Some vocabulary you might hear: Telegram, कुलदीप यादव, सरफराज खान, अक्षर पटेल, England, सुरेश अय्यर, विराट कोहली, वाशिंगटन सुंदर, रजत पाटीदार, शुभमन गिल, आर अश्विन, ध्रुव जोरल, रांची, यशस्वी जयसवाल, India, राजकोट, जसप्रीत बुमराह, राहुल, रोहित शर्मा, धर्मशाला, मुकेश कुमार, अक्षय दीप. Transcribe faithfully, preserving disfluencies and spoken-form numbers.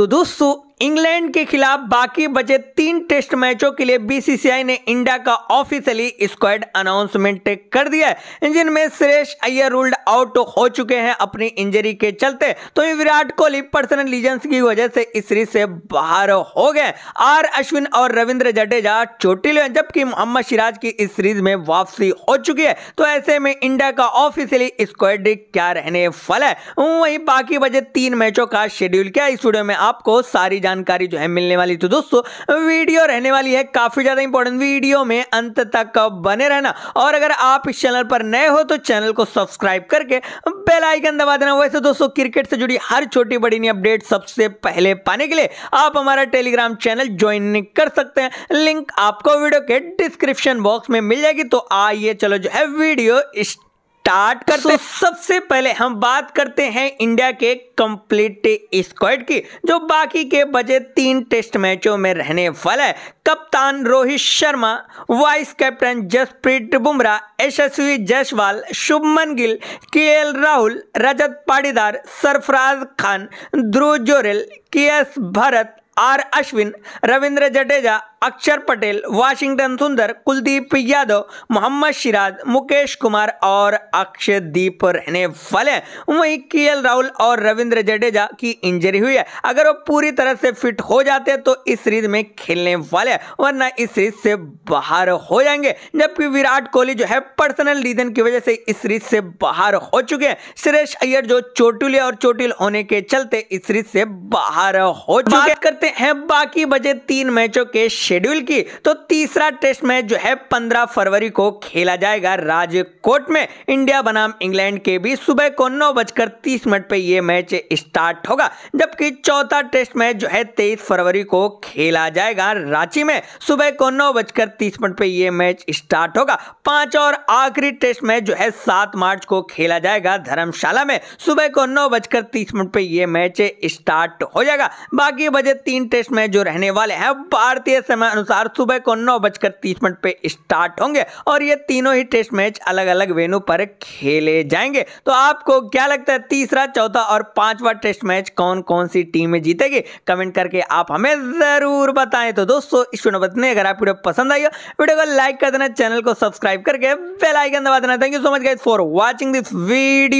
तो दोस्तों इंग्लैंड के खिलाफ बाकी बचे तीन टेस्ट मैचों के लिए बीसीसीआई ने इंडिया का ऑफिशियली स्क्वाड अनाउंसमेंट कर दिया है, जिनमें सुरेश अय्यर रूल्ड आउट हो चुके हैं अपनी इंजरी के चलते, तो विराट कोहली पर्सनल रीजंस की वजह से इस सीरीज से बाहर हो गए। आर अश्विन और रविन्द्र जडेजा चोटिल, जबकि मोहम्मद सिराज की इस सीरीज में वापसी हो चुकी है। तो ऐसे में इंडिया का ऑफिशियली स्क्वाड क्या रहने वाला है, वहीं बाकी बचे तीन मैचों का शेड्यूल क्या, इस वीडियो में आपको सारी जानकारी जो है मिलने वाली। तो दोस्तों वीडियो रहने वाली है काफी ज्यादा इंपॉर्टेंट, वीडियो में अंत तक बने रहना, और अगर आप इस चैनल पर नए हो तो चैनल को सब्सक्राइब करके बेल आइकन दबा देना। वैसे दोस्तों क्रिकेट से जुड़ी हर छोटी बड़ी नई अपडेट सबसे पहले पाने के लिए आप हमारा टेलीग्राम चैनल ज्वाइन कर सकते हैं, लिंक आपको वीडियो के डिस्क्रिप्शन बॉक्स में मिल जाएगी। तो आइए चलो जो है वीडियो स्टार्ट करते हैं। सबसे पहले हम बात करते हैं इंडिया के कंप्लीट स्क्वाड की, जो बाकी के बचे तीन टेस्ट मैचों में रहने वाला है। कप्तान रोहित शर्मा, vice captain जसप्रीत बुमराह, यशस्वी जयसवाल, शुभमन गिल, K L राहुल, रजत पाटीदार, सरफराज खान, ध्रुव जोरल, K S Bharat, आर अश्विन, Ravindra Jadeja, अक्षर पटेल, वाशिंगटन सुंदर, कुलदीप यादव, मोहम्मद सिराज, मुकेश कुमार और अक्षय दीप रहने वाले। वहीं के एल राहुल और रविन्द्र जडेजा की इंजरी हुई है, अगर वो पूरी तरह से फिट हो जाते तो इस सीरीज में खेलने वाले, वरना इस सीरीज से बाहर हो जाएंगे। जबकि विराट कोहली जो है पर्सनल रीजन की वजह से इस सीरीज से बाहर हो चुके हैं। सुरेश अय्यर जो चोटिल और चोटिल होने के चलते इस सीरीज से बाहर हो चुके। बात करते हैं बाकी बचे तीन मैचों के शेड्यूल की, तो तीसरा टेस्ट मैच जो है पंद्रह फरवरी को खेला जाएगा राजकोट में, इंडिया बनाम इंग्लैंड के बीच। सुबह को नौ बजकर तीस मिनट पर यह मैच स्टार्ट होगा। जबकि चौथा टेस्ट मैच जो है तेईस फरवरी को खेला जाएगा रांची में, सुबह को नौ बजकर तीस मिनट पर यह मैच स्टार्ट होगा। पांच और आखिरी टेस्ट मैच जो है सात मार्च को खेला जाएगा धर्मशाला में, सुबह को नौ बजकर तीस मिनट पर यह मैच स्टार्ट हो जाएगा। बाकी बचे तीन टेस्ट मैच जो रहने वाले हैं भारतीय अनुसार सुबह को नौ बजकर तीस मिनट पे स्टार्ट होंगे, और ये तीनों ही टेस्ट मैच अलग अलग वेन्यू पर खेले जाएंगे। तो आपको क्या लगता है तीसरा, चौथा और पांचवा टेस्ट मैच कौन कौन सी टीमें जीतेगी, कमेंट करके आप हमें जरूर बताएं। तो दोस्तों इस वीडियो में इतना, अगर आप वीडियो पसंद आई हो वीडियो को लाइक कर देना, चैनल को सब्सक्राइब करके बेल आइकन दबा देना। Thank you so much guys for watching this video.